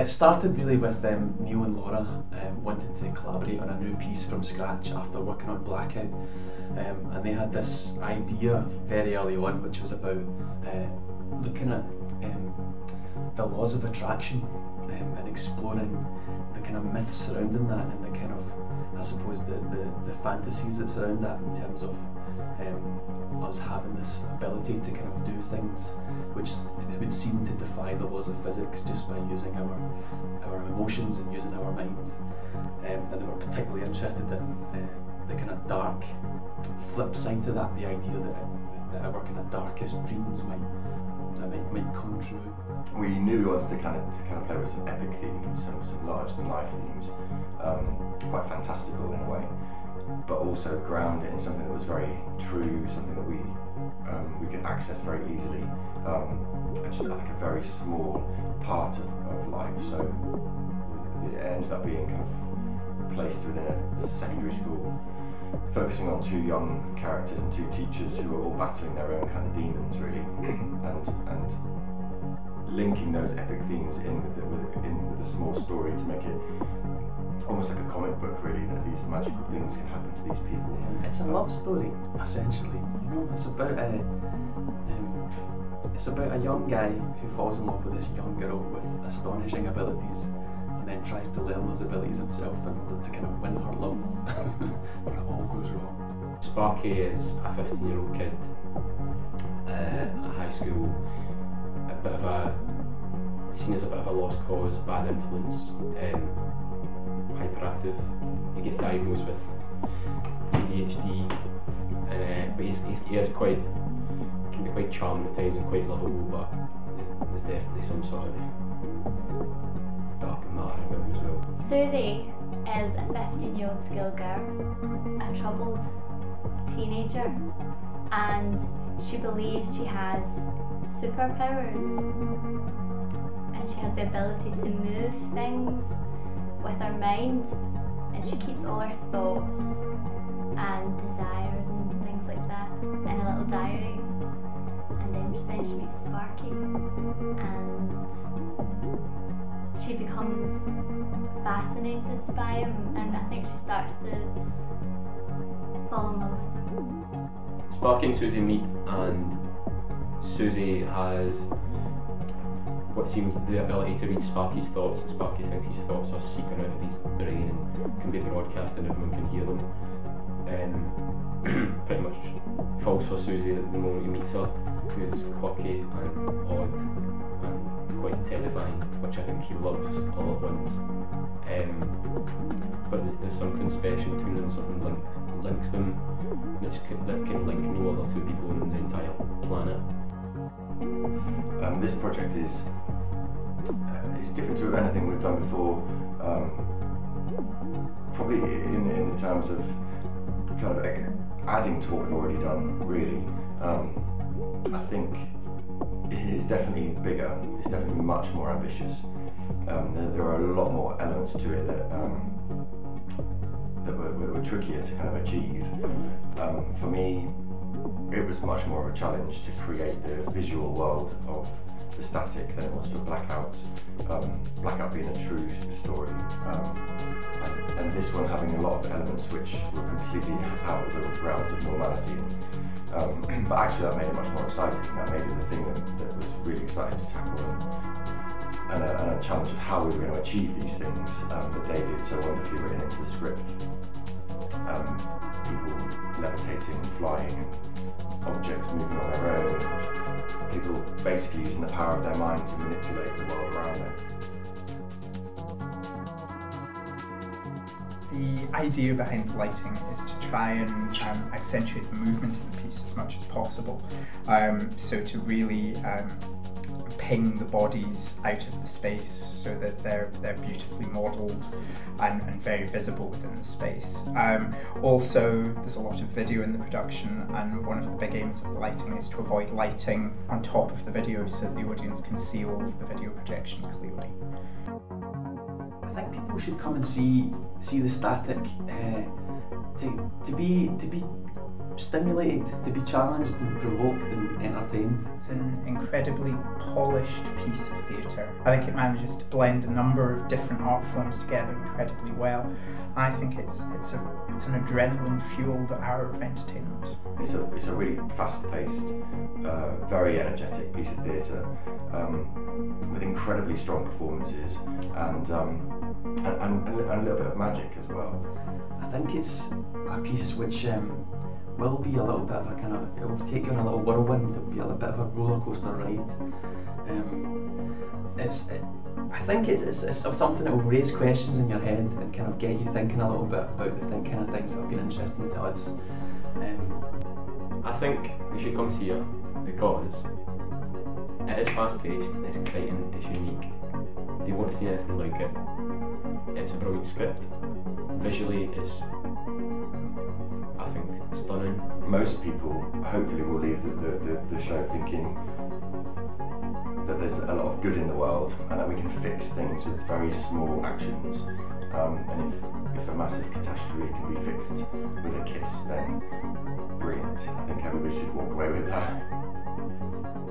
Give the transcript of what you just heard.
It started really with Neil and Laura wanting to collaborate on a new piece from scratch after working on Blackout, and they had this idea very early on which was about looking at the laws of attraction and exploring the kind of myths surrounding that and the kind of, I suppose, the fantasies that surround that in terms of us having this ability to kind of do things which would seem to defy the laws of physics just by using our emotions and using our minds. And they were particularly interested in the kind of dark flip side to that, the idea that our kind of darkest dreams might come true. We knew we wanted to kind of play with some epic themes, some larger-than-life themes, quite fantastical in a way, but also ground it in something that was very true, something that we could access very easily, just like a very small part of life. So it ended up being kind of placed within a secondary school, focusing on two young characters and two teachers who were all battling their own kind of demons, really, and linking those epic themes in with a small story to make it almost like a comic book, really, that these magical things can happen to these people. It's a love story, essentially. You know, it's about a young guy who falls in love with this young girl with astonishing abilities, and then tries to learn those abilities himself in order to kind of win her love, but it all goes wrong. Sparky is a 15-year-old kid at high school, seen as a bit of a lost cause, bad influence. Hyperactive. He gets diagnosed with ADHD, and but he can be quite charming at times and quite lovable. But there's definitely some sort of dark matter about him as well. Susie is a 15-year-old schoolgirl, a troubled teenager, and she believes she has superpowers, and she has the ability to move things with her mind, and she keeps all her thoughts and desires and things like that in a little diary. And then she meets Sparky, and she becomes fascinated by him, and I think she starts to fall in love with him. Sparky and Susie meet, and Susie has what seems the ability to read Sparky's thoughts, and Sparky thinks his thoughts are seeping out of his brain and can be broadcast and everyone can hear them. Pretty much falls for Susie at the moment he meets her, who's quirky and odd and quite terrifying, which I think he loves all at once. But there's something special between them, something links them that can link no other two people on the entire planet. This project is different to anything we've done before, probably in the terms of kind of adding to what we've already done, really. I think it's definitely bigger, it's definitely much more ambitious. There are a lot more elements to it that were trickier to kind of achieve. For me, it was much more of a challenge to create the visual world of the static than it was for Blackout. Blackout being a true story, and this one having a lot of elements which were completely out of the realms of normality. But actually that made it much more exciting. That made it the thing that was really exciting to tackle, and a challenge of how we were going to achieve these things that Davey had so wonderfully written into the script. People levitating, flying, objects moving on their own, people basically using the power of their mind to manipulate the world around them. The idea behind the lighting is to try and accentuate the movement of the piece as much as possible, so to really ping the bodies out of the space so that they're beautifully modelled and very visible within the space. Also, there's a lot of video in the production, and one of the big aims of the lighting is to avoid lighting on top of the video so that the audience can see all of the video projection clearly. I think people should come and see the static to be stimulated, to be challenged and provoked and entertained. It's an incredibly polished piece of theatre. I think it manages to blend a number of different art forms together incredibly well. I think it's an adrenaline-fueled hour of entertainment. It's a really fast-paced, very energetic piece of theatre with incredibly strong performances and a little bit of magic as well. I think it's a piece which will be a little bit of a kind of, it will take you on a little whirlwind, it will be a little bit of a roller coaster ride. I think it's something that will raise questions in your head and kind of get you thinking a little bit about the kind of things that have been interesting to us. I think you should come here because it is fast paced, it's exciting, it's unique. They won't see anything like it. It's a brilliant script. Visually, it's, I think, stunning. Most people, hopefully, will leave the show thinking that there's a lot of good in the world and that we can fix things with very small actions. And if a massive catastrophe can be fixed with a kiss, then brilliant. I think everybody should walk away with that.